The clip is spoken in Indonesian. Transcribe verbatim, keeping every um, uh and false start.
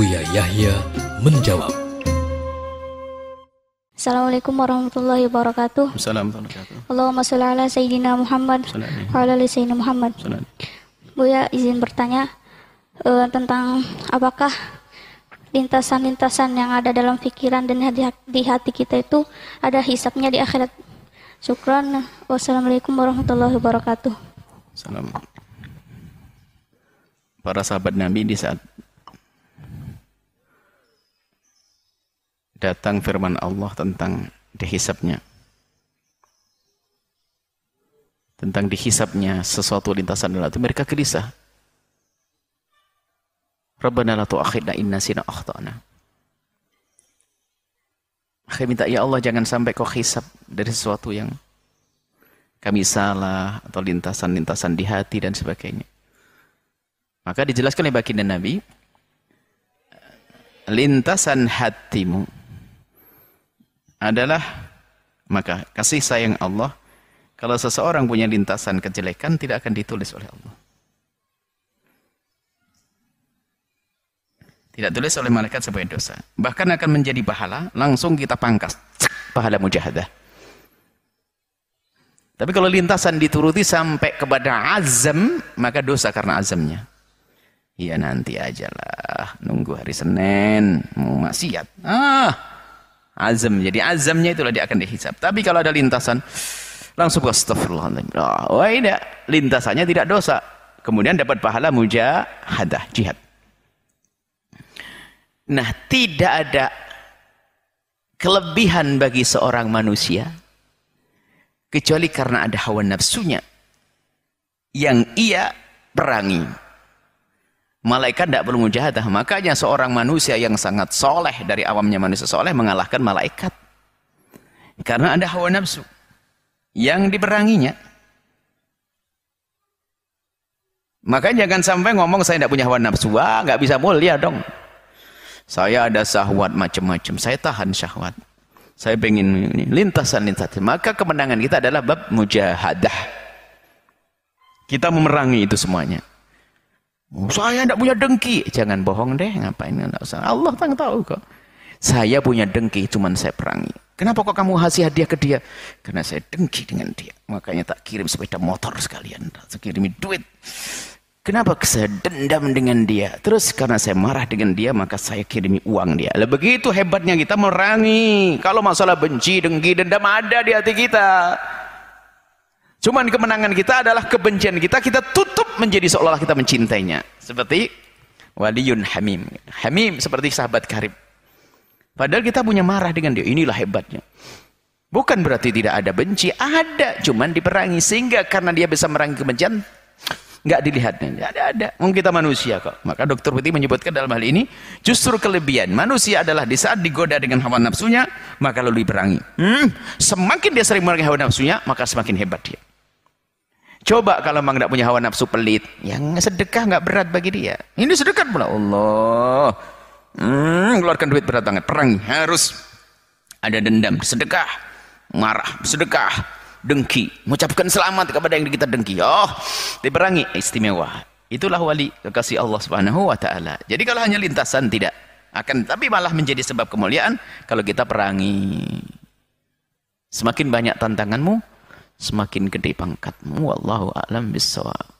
Buya Yahya menjawab. Assalamualaikum warahmatullahi wabarakatuh. Assalamualaikum warahmatullahi wabarakatuh. Allahumma sholli ala sayyidina Muhammad wa ala ali sayyidina Muhammad. Buya izin bertanya uh, tentang apakah lintasan-lintasan yang ada dalam pikiran dan di hati kita itu ada hisabnya di akhirat. Syukran. Wassalamualaikum warahmatullahi wabarakatuh. Salam. Para sahabat Nabi di saat datang firman Allah tentang dihisabnya, tentang dihisabnya sesuatu lintasan dalam hati, mereka gelisah. Rabbana la tu'akhidna inna sina akhtana. Akhir minta, ya Allah jangan sampai kau hisab dari sesuatu yang kami salah atau lintasan-lintasan di hati dan sebagainya. Maka dijelaskan oleh baginda Nabi, lintasan hatimu adalah, maka kasih sayang Allah, kalau seseorang punya lintasan kejelekan tidak akan ditulis oleh Allah. Tidak tulis oleh malaikat sebagai dosa. Bahkan akan menjadi pahala, langsung kita pangkas. Pahala mujahadah. Tapi kalau lintasan dituruti sampai kepada azam, maka dosa karena azamnya. Ya nanti ajalah, nunggu hari Senin, mau maksiat. Ah, azam. Jadi azamnya itulah dia akan dihisab. Tapi kalau ada lintasan, langsung astaghfirullahaladzim. Oh, tidak. Lintasannya tidak dosa. Kemudian dapat pahala mujahadah, jihad. Nah, tidak ada kelebihan bagi seorang manusia kecuali karena ada hawa nafsunya yang ia perangi. Malaikat tidak perlu mujahadah. Makanya seorang manusia yang sangat soleh, dari awamnya manusia soleh, mengalahkan malaikat. Karena ada hawa nafsu yang diperanginya. Makanya jangan sampai ngomong saya tidak punya hawa nafsu. Wah, nggak bisa mulia dong. Saya ada syahwat macam-macam. Saya tahan syahwat. Saya ingin lintasan-lintasan. Maka kemenangan kita adalah bab mujahadah. Kita memerangi itu semuanya. Saya tidak punya dengki. Jangan bohong deh. Ngapain? Nggak usah. Allah tahu kok. Saya punya dengki, cuman saya perangi. Kenapa kok kamu kasih hadiah ke dia? Karena saya dengki dengan dia. Makanya tak kirim sepeda motor sekalian. Tak kirimi duit. Kenapa saya dendam dengan dia? Terus karena saya marah dengan dia, maka saya kirimi uang dia. Lah begitu hebatnya kita merangi. Kalau masalah benci, dengki, dendam ada di hati kita. Cuman kemenangan kita adalah kebencian kita, kita tutup menjadi seolah-olah kita mencintainya. Seperti Wadiyun Hamim. Hamim seperti sahabat karib. Padahal kita punya marah dengan dia. Inilah hebatnya. Bukan berarti tidak ada benci. Ada. Cuman diperangi. Sehingga karena dia bisa merangi kebencian, nggak dilihatnya, ada-ada. Mungkin kita manusia kok. Maka Doktor Putih menyebutkan dalam hal ini, justru kelebihan manusia adalah di saat digoda dengan hawa nafsunya, maka lalu diperangi. Hmm, semakin dia sering memerangi hawa nafsunya, maka semakin hebat dia. Coba kalau memang nggak punya hawa nafsu, pelit, yang sedekah nggak berat bagi dia. Ini sedekah pula, Allah. Hmm, keluarkan duit berat banget, perangi. Harus ada dendam, sedekah, marah, sedekah. Dengki, mengucapkan selamat kepada yang kita dengki. Oh, diperangi, istimewa. Itulah wali kekasih Allah Subhanahu Wa Taala. Jadi kalau hanya lintasan tidak akan, tapi malah menjadi sebab kemuliaan kalau kita perangi. Semakin banyak tantanganmu, semakin gede pangkatmu. Wallahu a'lam bissawab.